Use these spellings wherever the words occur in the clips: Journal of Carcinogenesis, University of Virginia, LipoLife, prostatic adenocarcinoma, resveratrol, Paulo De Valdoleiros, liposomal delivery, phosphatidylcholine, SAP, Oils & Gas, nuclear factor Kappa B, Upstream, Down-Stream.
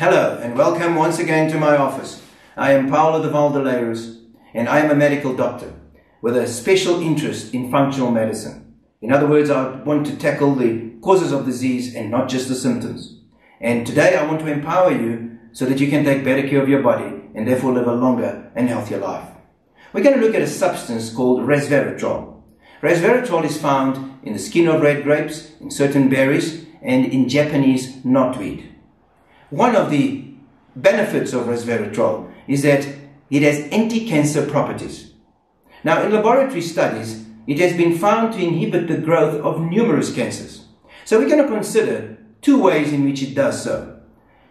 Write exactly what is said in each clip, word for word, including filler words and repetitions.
Hello and welcome once again to my office. I am Paulo De Valdoleiros and I am a medical doctor with a special interest in functional medicine. In other words, I want to tackle the causes of disease and not just the symptoms. And today I want to empower you so that you can take better care of your body and therefore live a longer and healthier life. We're going to look at a substance called resveratrol. Resveratrol is found in the skin of red grapes, in certain berries and in Japanese knotweed. One of the benefits of resveratrol is that it has anti-cancer properties. Now, in laboratory studies, it has been found to inhibit the growth of numerous cancers. So we're going to consider two ways in which it does so.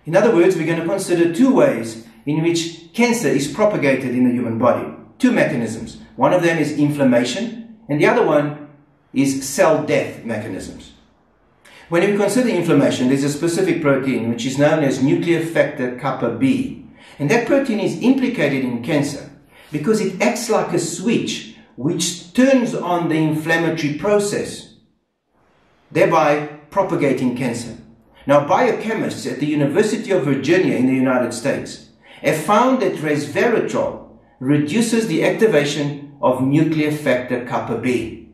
In other words, we're going to consider two ways in which cancer is propagated in the human body. Two mechanisms. One of them is inflammation, and the other one is cell death mechanisms. When we consider inflammation, there's a specific protein which is known as nuclear factor Kappa B. And that protein is implicated in cancer because it acts like a switch which turns on the inflammatory process, thereby propagating cancer. Now, biochemists at the University of Virginia in the United States have found that resveratrol reduces the activation of nuclear factor Kappa B.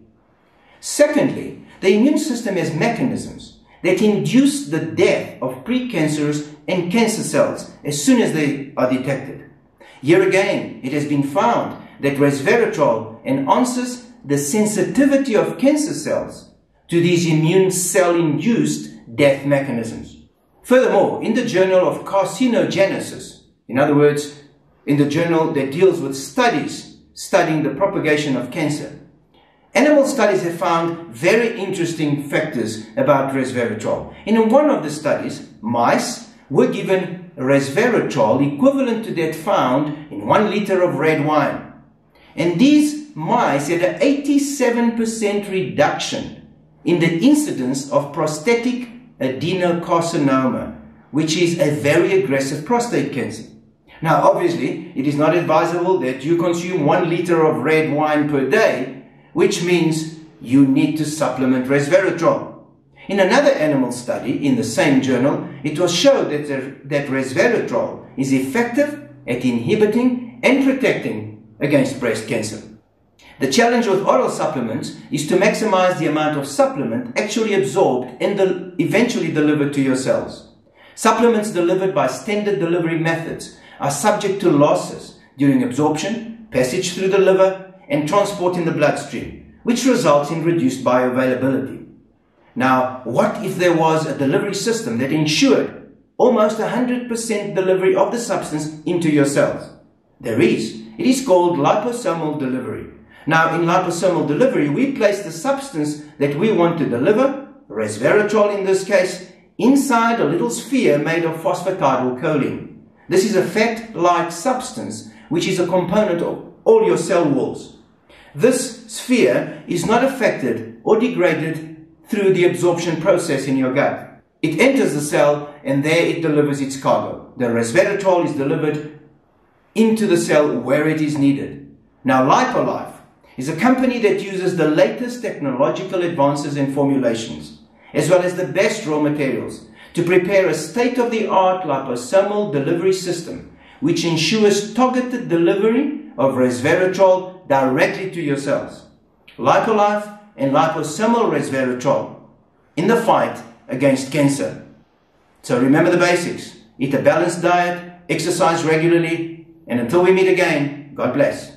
Secondly, the immune system has mechanisms that induce the death of precancerous and cancer cells as soon as they are detected. Here again, it has been found that resveratrol enhances the sensitivity of cancer cells to these immune cell-induced death mechanisms. Furthermore, in the Journal of Carcinogenesis, in other words, in the journal that deals with studies studying the propagation of cancer, animal studies have found very interesting factors about resveratrol. In one of the studies, mice were given resveratrol equivalent to that found in one liter of red wine. And these mice had an eighty-seven percent reduction in the incidence of prostatic adenocarcinoma, which is a very aggressive prostate cancer. Now, obviously, it is not advisable that you consume one liter of red wine per day, which means you need to supplement resveratrol. In another animal study in the same journal, it was shown that, that resveratrol is effective at inhibiting and protecting against breast cancer. The challenge with oral supplements is to maximize the amount of supplement actually absorbed and del- eventually delivered to your cells. Supplements delivered by standard delivery methods are subject to losses during absorption, passage through the liver, and transport in the bloodstream, which results in reduced bioavailability. Now, what if there was a delivery system that ensured almost one hundred percent delivery of the substance into your cells? There is. It is called liposomal delivery. Now, in liposomal delivery, we place the substance that we want to deliver, resveratrol in this case, inside a little sphere made of phosphatidylcholine. This is a fat-like substance, which is a component of all your cell walls. This sphere is not affected or degraded through the absorption process in your gut. It enters the cell and there it delivers its cargo. The resveratrol is delivered into the cell where it is needed. Now, LipoLife is a company that uses the latest technological advances and formulations, as well as the best raw materials, to prepare a state-of-the-art liposomal delivery system which ensures targeted delivery of resveratrol directly to your cells. LipoLife and liposomal resveratrol in the fight against cancer. So remember the basics. Eat a balanced diet, exercise regularly, and until we meet again, God bless.